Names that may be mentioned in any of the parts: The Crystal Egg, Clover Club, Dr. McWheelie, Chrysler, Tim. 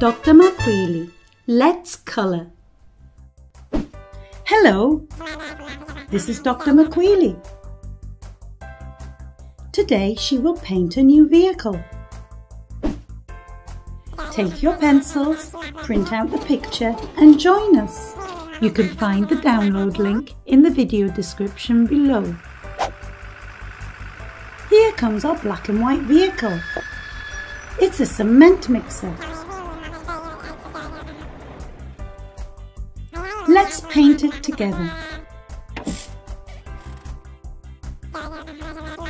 Dr. McWheelie, let's colour. Hello, this is Dr. McWheelie. Today she will paint a new vehicle. Take your pencils, print out the picture and join us. You can find the download link in the video description below. Here comes our black and white vehicle. It's a cement mixer. Let's paint it together.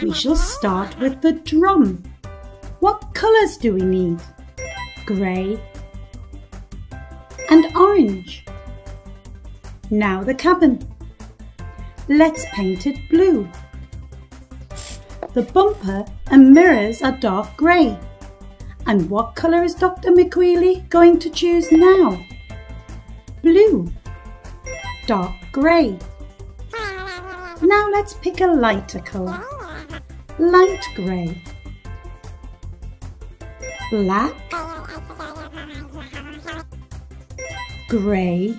We shall start with the drum. What colours do we need? Grey and orange. Now the cabin. Let's paint it blue. The bumper and mirrors are dark grey. And what colour is Dr. McWheelie going to choose now? Blue. Dark grey. Now let's pick a lighter colour. Light grey. Black. Grey.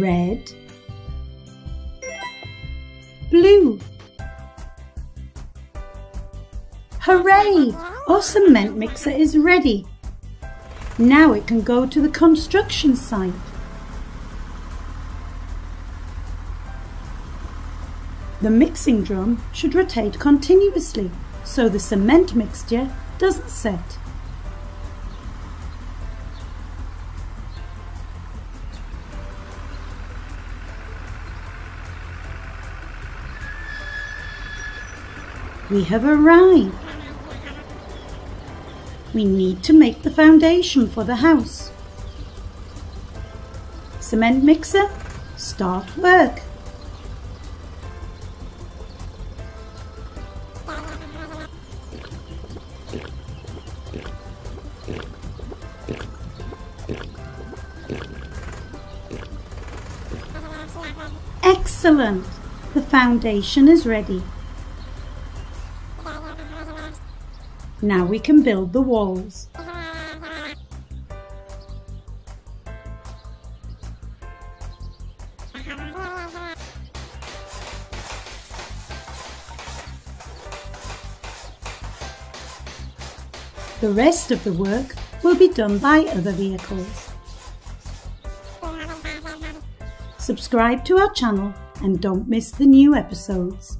Red. Blue. Hooray! Our cement mixer is ready. Now it can go to the construction site. The mixing drum should rotate continuously so the cement mixture doesn't set. We have arrived. We need to make the foundation for the house. Cement mixer, start work. Excellent! The foundation is ready. Now we can build the walls. The rest of the work will be done by other vehicles. Subscribe to our channel and don't miss the new episodes.